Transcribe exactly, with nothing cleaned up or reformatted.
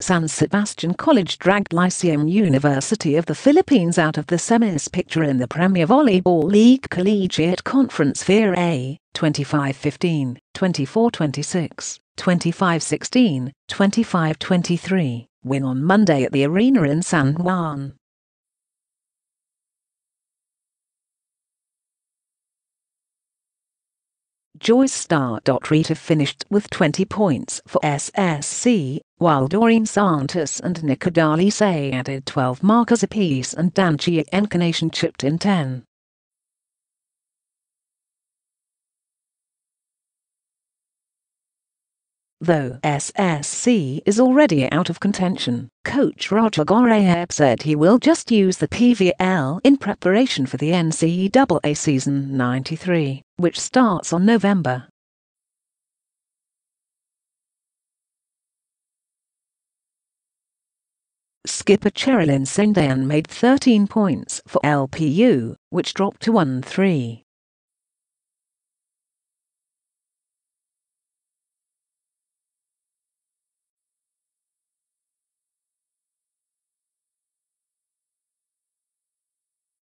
San Sebastian College dragged Lyceum University of the Philippines out of the semis picture in the Premier Volleyball League Collegiate Conference Fair A, twenty-five fifteen, twenty-four twenty-six, twenty-five sixteen, twenty-five twenty-three, win on Monday at the Arena in San Juan. Joyce Sta.Rita finished with twenty points for S S C, while Daurene Santos and Nikka Dalisay added twelve markers apiece and Dangie Encarnacion chipped in ten. Though S S C is already out of contention, coach Roger Gorayeb said he will just use the P V L in preparation for the N C double A season ninety-three, which starts on November. Skipper Cherilyn Sindayen made thirteen points for L P U, which dropped to one three.